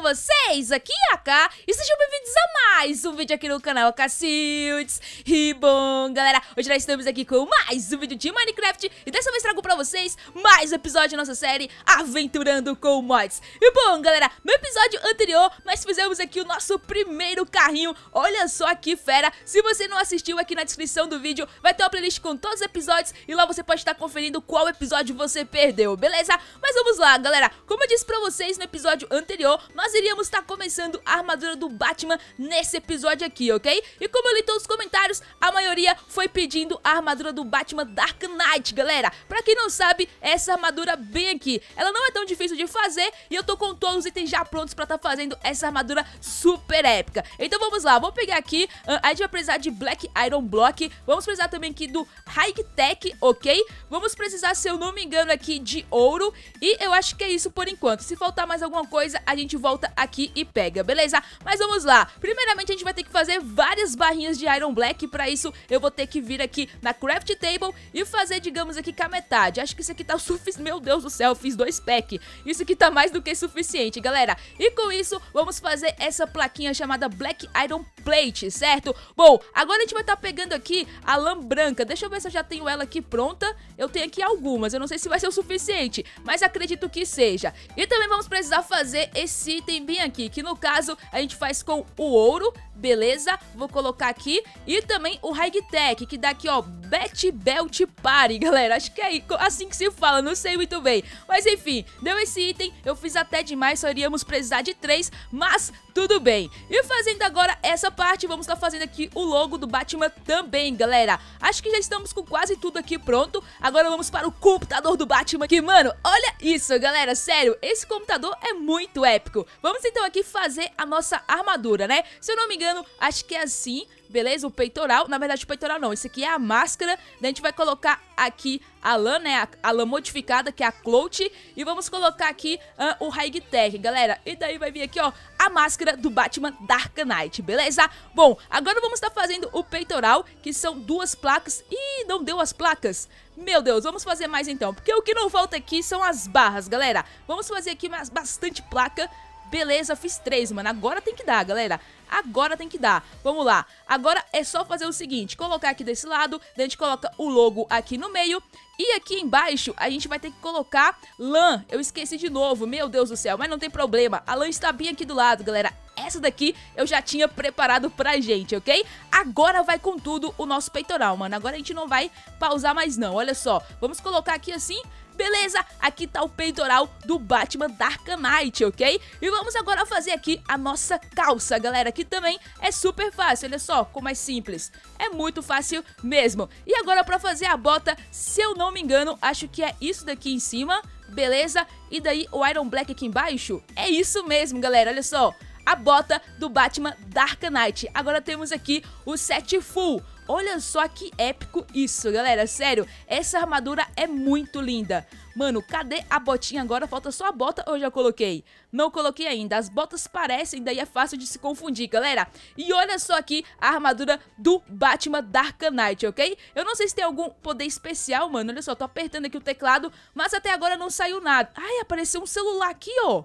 com vocês? Aqui é a Cá e sejam bem-vindos a mais um vídeo aqui no canal Cahcildis. E bom, galera, hoje nós estamos aqui com mais um vídeo de Minecraft e dessa vez trago pra vocês mais um episódio da nossa série Aventurando com Mods. E bom, galera, no episódio anterior nós fizemos aqui o nosso primeiro carrinho. Olha só que fera. Se você não assistiu, aqui na descrição do vídeo vai ter uma playlist com todos os episódios e lá você pode estar conferindo qual episódio você perdeu, beleza? Mas vamos lá, galera. Como eu disse pra vocês no episódio anterior, nós iríamos estar começando a armadura do Batman nesse episódio aqui, ok? E como eu li todos os comentários, a maioria foi pedindo a armadura do Batman Dark Knight, galera. Pra quem não sabe, essa armadura bem aqui, ela não é tão difícil de fazer e eu tô com todos os itens já prontos pra estar fazendo essa armadura super épica. Então vamos lá, vou pegar aqui, a gente vai precisar de Black Iron Block, vamos precisar também aqui do High Tech, ok? Vamos precisar, se eu não me engano, aqui de ouro e eu acho que é isso por enquanto. Se faltar mais alguma coisa, a gente volta aqui e pega, beleza? Mas vamos lá. Primeiramente, a gente vai ter que fazer várias barrinhas de Iron Black. Pra isso, eu vou ter que vir aqui na Craft Table e fazer, digamos aqui, com a metade. Acho que isso aqui tá o suficiente. Meu Deus do céu, eu fiz 2 packs. Isso aqui tá mais do que suficiente, galera. E com isso, vamos fazer essa plaquinha chamada Black Iron Plate, certo? Bom, agora a gente vai estar pegando aqui a lã branca. Deixa eu ver se eu já tenho ela aqui pronta. Eu tenho aqui algumas. Eu não sei se vai ser o suficiente, mas acredito que seja. E também vamos precisar fazer esse item bem aqui, que no caso a gente faz com o ouro, beleza? Vou colocar aqui. E também o High Tech, que dá aqui, ó, Bat Belt Party, galera. Acho que é assim que se fala, não sei muito bem. Mas enfim, deu esse item. Eu fiz até demais, só iríamos precisar de 3, mas tudo bem. E fazendo agora essa parte, vamos estar fazendo aqui o logo do Batman também, galera. Acho que já estamos com quase tudo aqui pronto. Agora vamos para o computador do Batman aqui, mano. Olha isso, galera, sério, esse computador é muito épico. Vamos então aqui fazer a nossa armadura, né? Se eu não me engano, acho que é assim, beleza? O peitoral, na verdade o peitoral não, isso aqui é a máscara. Daí a gente vai colocar aqui a lã, né, a lã modificada, que é a clout. E vamos colocar aqui o High Tech, galera. E daí vai vir aqui, ó, a máscara do Batman Dark Knight, beleza? Bom, agora vamos estar fazendo o peitoral, que são 2 placas. Ih, não deu as placas. Meu Deus, vamos fazer mais então, porque o que não falta aqui são as barras, galera. Vamos fazer aqui bastante placa. Beleza, fiz 3, mano. Agora tem que dar, galera. Agora tem que dar. Vamos lá. Agora é só fazer o seguinte. Colocar aqui desse lado. Daí a gente coloca o logo aqui no meio. E aqui embaixo a gente vai ter que colocar lã. Eu esqueci de novo. Meu Deus do céu. Mas não tem problema. A lã está bem aqui do lado, galera. Essa daqui eu já tinha preparado pra gente, ok? Agora vai com tudo o nosso peitoral, mano. Agora a gente não vai pausar mais não. Olha só. Vamos colocar aqui assim. Beleza, aqui tá o peitoral do Batman Dark Knight, ok? E vamos agora fazer aqui a nossa calça, galera, que também é super fácil, olha só, como é simples. É muito fácil mesmo. E agora pra fazer a bota, se eu não me engano, acho que é isso daqui em cima, beleza? E daí o Iron Black aqui embaixo, é isso mesmo, galera, olha só. A bota do Batman Dark Knight. Agora temos aqui o set full. Olha só que épico isso, galera, sério, essa armadura é muito linda. Mano, cadê a botinha agora? Falta só a bota ou eu já coloquei? Não coloquei ainda, as botas parecem, daí é fácil de se confundir, galera. E olha só aqui a armadura do Batman Dark Knight, ok? Eu não sei se tem algum poder especial, mano, olha só, tô apertando aqui o teclado, mas até agora não saiu nada. Ai, apareceu um celular aqui, ó.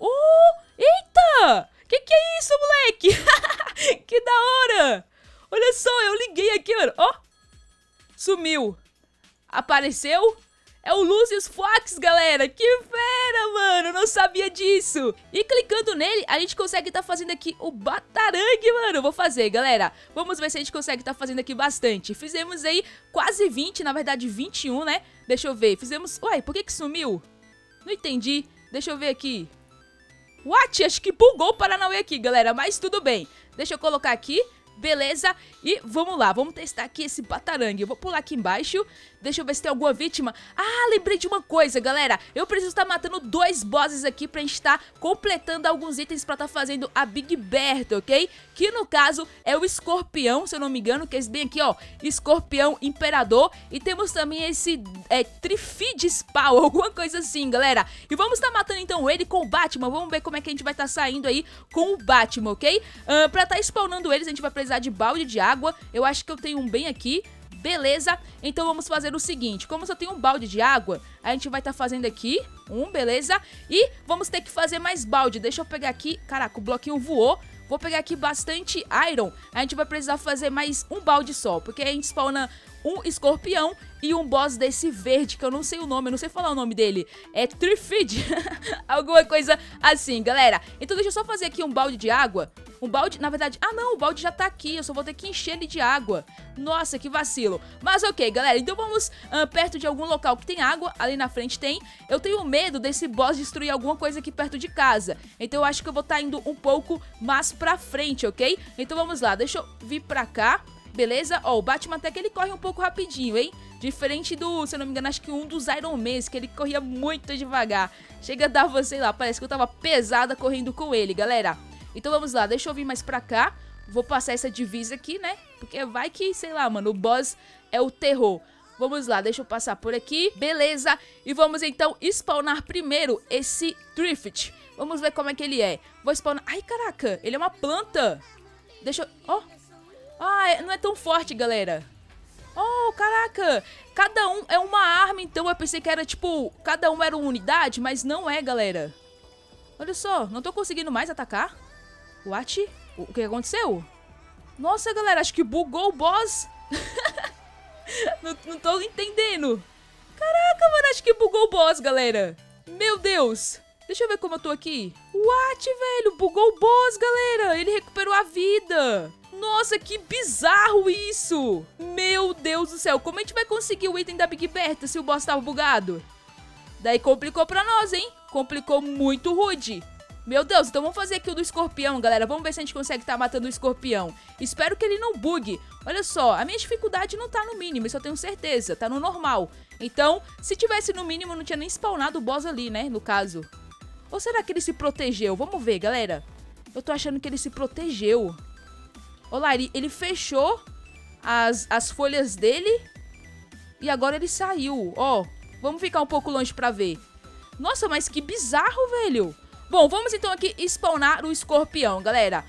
Oh, eita! Que é isso, moleque? Que da hora! Olha só, eu liguei aqui, mano. Ó, sumiu. Apareceu. É o Lucius Fox, galera. Que fera, mano. Eu não sabia disso. E clicando nele, a gente consegue estar fazendo aqui o Batarang, mano. Vou fazer, galera. Vamos ver se a gente consegue estar fazendo aqui bastante. Fizemos aí quase 20, na verdade 21, né? Deixa eu ver. Fizemos... Uai, por que sumiu? Não entendi. Deixa eu ver aqui. What? Acho que bugou o Paranauê aqui, galera. Mas tudo bem. Deixa eu colocar aqui. Beleza, e vamos lá, vamos testar aqui esse Batarang. Eu vou pular aqui embaixo, deixa eu ver se tem alguma vítima. Ah, lembrei de uma coisa, galera. Eu preciso estar matando 2 bosses aqui pra gente estar completando alguns itens pra estar fazendo a Big Bertha, ok? Que no caso é o escorpião, se eu não me engano, que é esse bem aqui, ó, Escorpião Imperador. E temos também esse Triffid Spawn, alguma coisa assim, galera. E vamos estar matando então ele com o Batman. Vamos ver como é que a gente vai estar saindo aí com o Batman, ok? Pra estar spawnando eles, a gente vai precisar de balde de água. Eu acho que eu tenho um bem aqui. beleza? Então vamos fazer o seguinte, como só tem um balde de água, a gente vai estar fazendo aqui um, beleza? E vamos ter que fazer mais balde, deixa eu pegar aqui, caraca, o bloquinho voou. Vou pegar aqui bastante iron, a gente vai precisar fazer mais um balde só, porque a gente spawna um escorpião e um boss desse verde, que eu não sei o nome, eu não sei falar o nome dele, é Triffid, alguma coisa assim, galera. Então deixa eu só fazer aqui um balde de água, um balde, na verdade, ah não, o balde já tá aqui, eu só vou ter que encher ele de água, nossa, que vacilo. Mas ok, galera, então vamos perto de algum local que tem água, ali na frente tem, eu tenho medo desse boss destruir alguma coisa aqui perto de casa, então eu acho que eu vou estar indo um pouco mais pra frente, ok? Então vamos lá, deixa eu vir pra cá, beleza? Ó, o Batman até que ele corre um pouco rapidinho, hein? Diferente do, se eu não me engano, acho que um dos Iron Mans, que ele corria muito devagar, chega a dar você lá, parece que eu tava pesada correndo com ele, galera. Então vamos lá, deixa eu vir mais pra cá. Vou passar essa divisa aqui, né? Porque vai que, sei lá, mano, o boss é o terror. Vamos lá, deixa eu passar por aqui, beleza? E vamos então spawnar primeiro esse Triffid. Vamos ver como é que ele é. Vou spawnar... Ai, caraca, ele é uma planta. Deixa eu... Ó, ah, não é tão forte, galera. Oh, caraca, cada um é uma arma, então eu pensei que era tipo... Cada um era uma unidade, mas não é, galera. Olha só, não tô conseguindo mais atacar. What? O que aconteceu? Nossa, galera, acho que bugou o boss. não tô entendendo. Caraca, mano, acho que bugou o boss, galera. Meu Deus. Deixa eu ver como eu tô aqui. What, velho? Bugou o boss, galera. Ele recuperou a vida. Nossa, que bizarro isso. Meu Deus do céu. Como a gente vai conseguir o item da Big Bertha se o boss tava bugado? Daí complicou pra nós, hein? Complicou muito rude. Meu Deus, então vamos fazer aqui o do escorpião, galera. Vamos ver se a gente consegue estar matando o escorpião. Espero que ele não bugue. Olha só, a minha dificuldade não tá no mínimo, isso eu tenho certeza. Tá no normal. Então, se tivesse no mínimo, eu não tinha nem spawnado o boss ali, né? No caso. Ou será que ele se protegeu? Vamos ver, galera. Eu tô achando que ele se protegeu. Olha lá, ele fechou as folhas dele. E agora ele saiu. Ó, vamos ficar um pouco longe pra ver. Nossa, mas que bizarro, velho. Bom, vamos então aqui spawnar o escorpião, galera.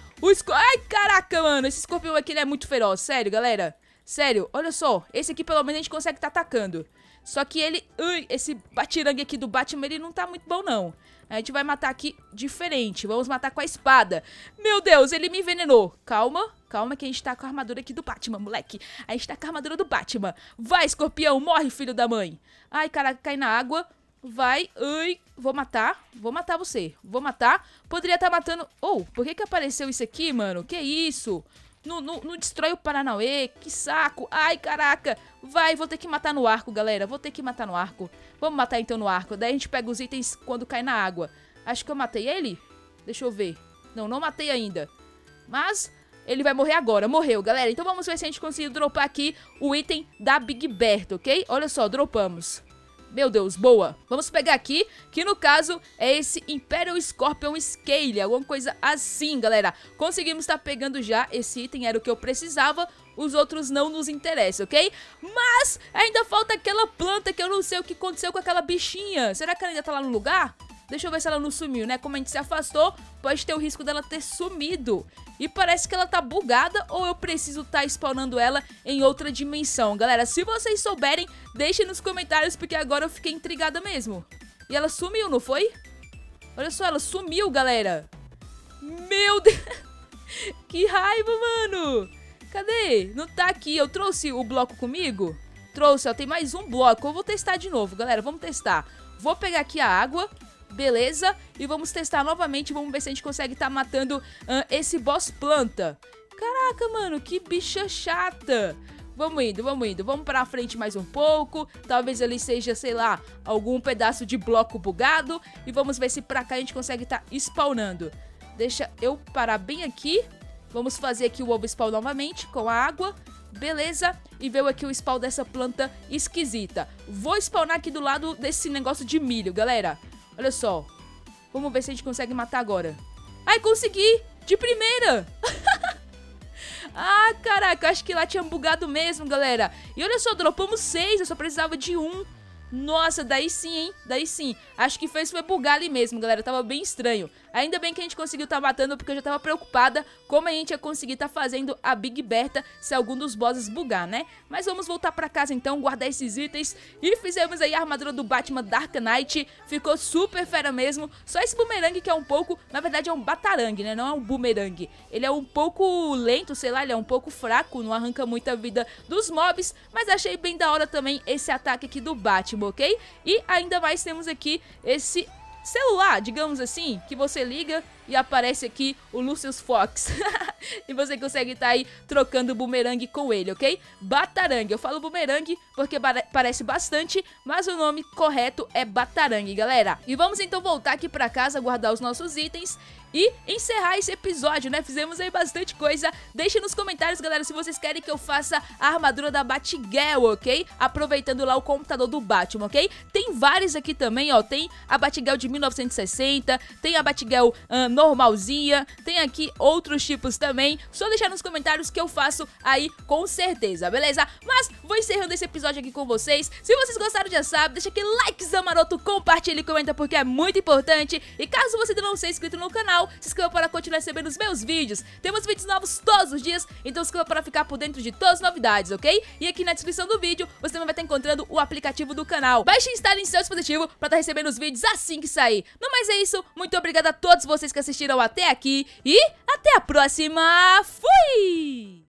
Ai, caraca, mano. Esse escorpião aqui, ele é muito feroz. Sério, galera. Sério, olha só. Esse aqui, pelo menos, a gente consegue estar atacando. Só que ele... Ui, esse batirangue aqui do Batman, ele não tá muito bom, não. A gente vai matar aqui diferente. Vamos matar com a espada. Meu Deus, ele me envenenou. Calma, calma que a gente tá com a armadura aqui do Batman, moleque. A gente tá com a armadura do Batman. Vai, escorpião, morre, filho da mãe. Ai, caraca, cai na água. Vai, ai, vou matar você, vou matar, poderia estar matando, oh, por que que apareceu isso aqui, mano, que isso, não destrói o Paranauê, que saco, ai, caraca, vai, vou ter que matar no arco, galera, vou ter que matar no arco, vamos matar então no arco, daí a gente pega os itens quando cai na água, acho que eu matei ele, deixa eu ver, não matei ainda, mas... Ele vai morrer agora, morreu, galera. Então vamos ver se a gente conseguiu dropar aqui o item da Big Bertha, ok? Olha só, dropamos. Meu Deus, boa. Vamos pegar aqui, que no caso é esse Imperial Scorpion Scale, alguma coisa assim, galera. Conseguimos estar pegando já esse item, era o que eu precisava. Os outros não nos interessam, ok? Mas ainda falta aquela planta que eu não sei o que aconteceu com aquela bichinha. Será que ela ainda tá lá no lugar? Deixa eu ver se ela não sumiu, né? Como a gente se afastou, pode ter o risco dela ter sumido. E parece que ela tá bugada ou eu preciso tá spawnando ela em outra dimensão. Galera, se vocês souberem, deixem nos comentários, porque agora eu fiquei intrigada mesmo. E ela sumiu, não foi? Olha só, ela sumiu, galera. Meu Deus! Que raiva, mano! Cadê? Não tá aqui. Eu trouxe o bloco comigo? Trouxe, ó. Tem mais um bloco. Eu vou testar de novo, galera. Vamos testar. Vou pegar aqui a água... Beleza, e vamos testar novamente. Vamos ver se a gente consegue estar matando esse boss planta. Caraca, mano, que bicha chata. Vamos indo, vamos indo. Vamos pra frente mais um pouco. Talvez ali seja, sei lá, algum pedaço de bloco bugado. E vamos ver se pra cá a gente consegue estar spawnando. Deixa eu parar bem aqui. Vamos fazer aqui o ovo spawn novamente com a água. Beleza, e veio aqui o spawn dessa planta esquisita. Vou spawnar aqui do lado desse negócio de milho, galera. Olha só, vamos ver se a gente consegue matar agora. Ai, consegui, de primeira. Ah, caraca, acho que lá tinha bugado mesmo, galera. E olha só, dropamos 6, eu só precisava de um. Nossa, daí sim, hein? Daí sim. Acho que fez foi bugar ali mesmo, galera. Tava bem estranho. Ainda bem que a gente conseguiu tá matando, porque eu já tava preocupada como a gente ia conseguir tá fazendo a Big Bertha se algum dos bosses bugar, né? Mas vamos voltar pra casa então, guardar esses itens. E fizemos aí a armadura do Batman Dark Knight. Ficou super fera mesmo. Só esse bumerangue que é um pouco... Na verdade é um batarangue, né? Não é um bumerangue. Ele é um pouco lento, sei lá, ele é um pouco fraco. Não arranca muita vida dos mobs. Mas achei bem da hora também esse ataque aqui do Batman. Ok? E ainda mais temos aqui esse celular, digamos assim, que você liga e aparece aqui o Lucius Fox. E você consegue estar aí trocando bumerangue com ele, ok? Batarang. Eu falo bumerangue porque parece bastante, mas o nome correto é Batarang, galera. E vamos então voltar aqui pra casa, guardar os nossos itens e encerrar esse episódio, né? Fizemos aí bastante coisa. Deixem nos comentários, galera, se vocês querem que eu faça a armadura da Batgirl, ok? Aproveitando lá o computador do Batman, ok? Tem várias aqui também, ó. Tem a Batgirl de 1960, tem a Batgirl normalzinha, tem aqui outros tipos também. Só deixar nos comentários que eu faço aí com certeza, beleza? Mas vou encerrando esse episódio aqui com vocês. Se vocês gostaram, já sabe, deixa aquele likezão maroto, compartilha e comenta porque é muito importante. E caso você ainda não seja inscrito no canal, se inscreva para continuar recebendo os meus vídeos. Temos vídeos novos todos os dias, então se inscreva para ficar por dentro de todas as novidades, ok? E aqui na descrição do vídeo, você também vai estar encontrando o aplicativo do canal. Baixe e instale em seu dispositivo para estar recebendo os vídeos assim que sair. No mais é isso, muito obrigado a todos vocês que assistiram até aqui e até a próxima, fui!